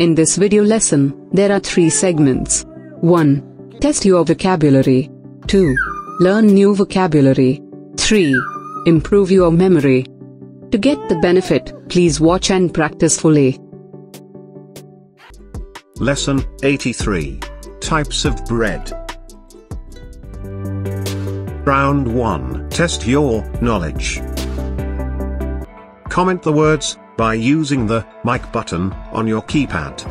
In this video lesson, there are 3 segments. 1. Test your vocabulary. 2. Learn new vocabulary. 3. Improve your memory. To get the benefit, please watch and practice fully. Lesson 83. Types of bread. Round 1. Test your knowledge. Comment the words by using the mic button on your keypad.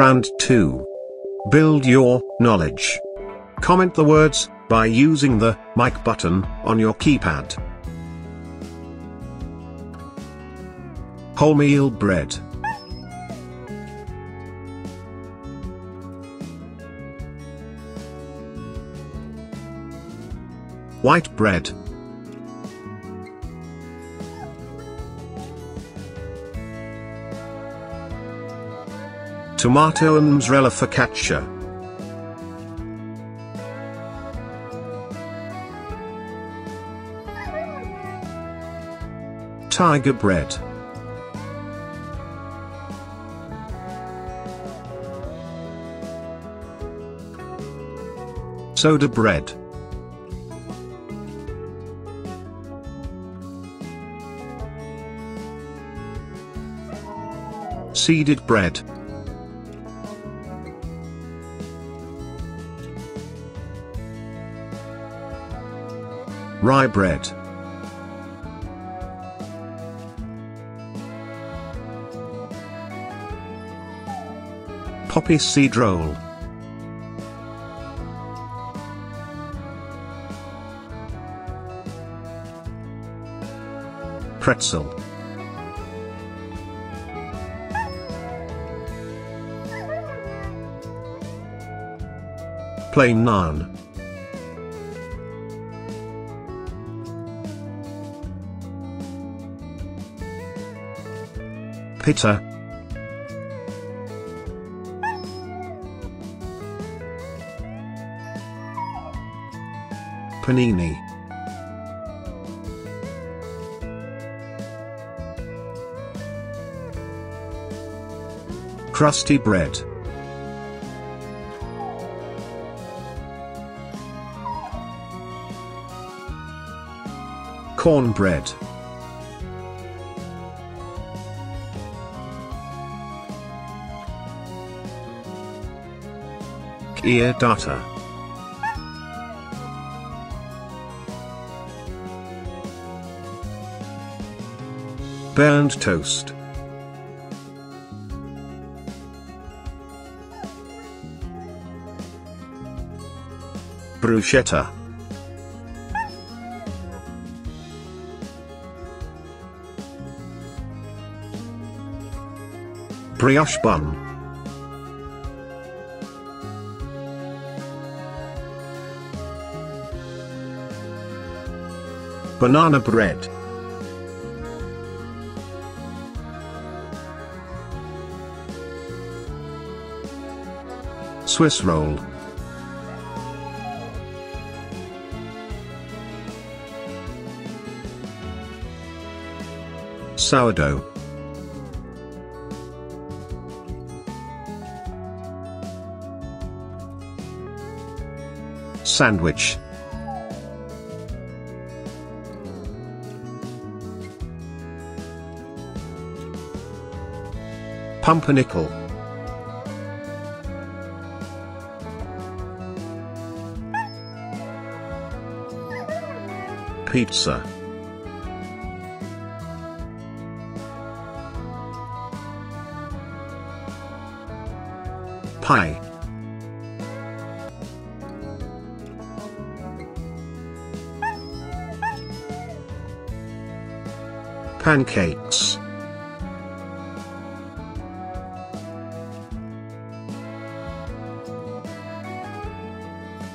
Round 2. Build your knowledge. Comment the words by using the mic button on your keypad. Wholemeal bread. White bread. Tomato and mozzarella focaccia. Tiger bread. Soda bread. Seeded bread. Rye bread. Poppy seed roll. Pretzel. Plain naan. Pita. Panini. Crusty bread. Cornbread. Kheer data. Burned toast. Bruschetta. Brioche bun. Banana bread. Swiss roll. Sourdough. Sandwich. Pumpernickel. Pizza. Pie. Pancakes.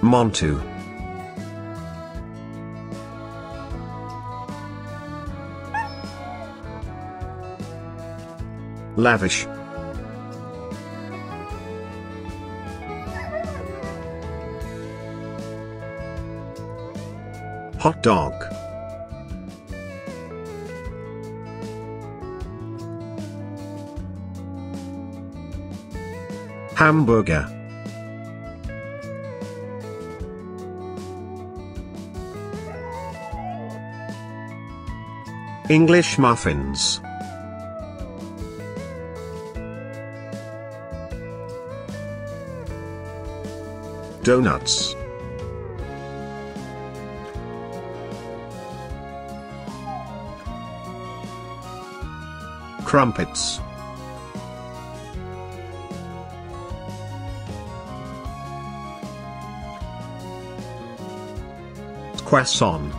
Mantou. Lavish. Hot dog. Hamburger. English muffins. Donuts. Crumpets. Croissant.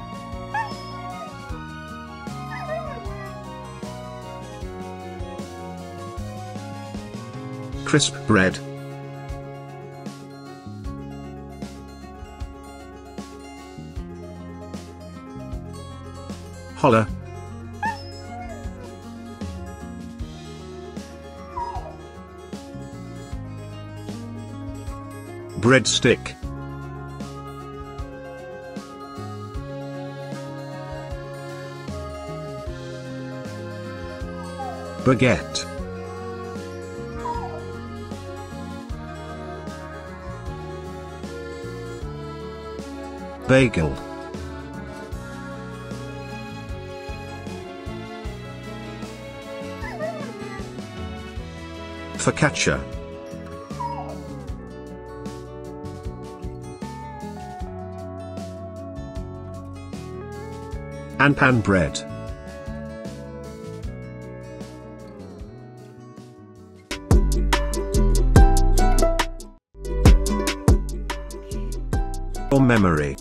Crisp bread. Holla. Breadstick. Baguette. Bagel. Focaccia. Anpan bread. Or memory.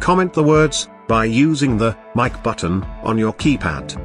Comment the words by using the mic button on your keypad.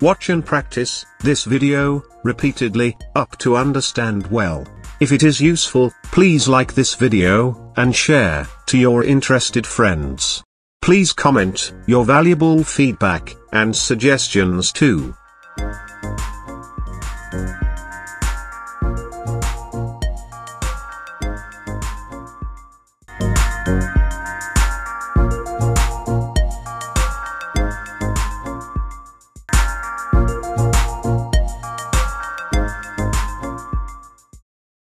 Watch and practice this video repeatedly up to understand well. If it is useful, please like this video and share to your interested friends. Please comment your valuable feedback and suggestions too.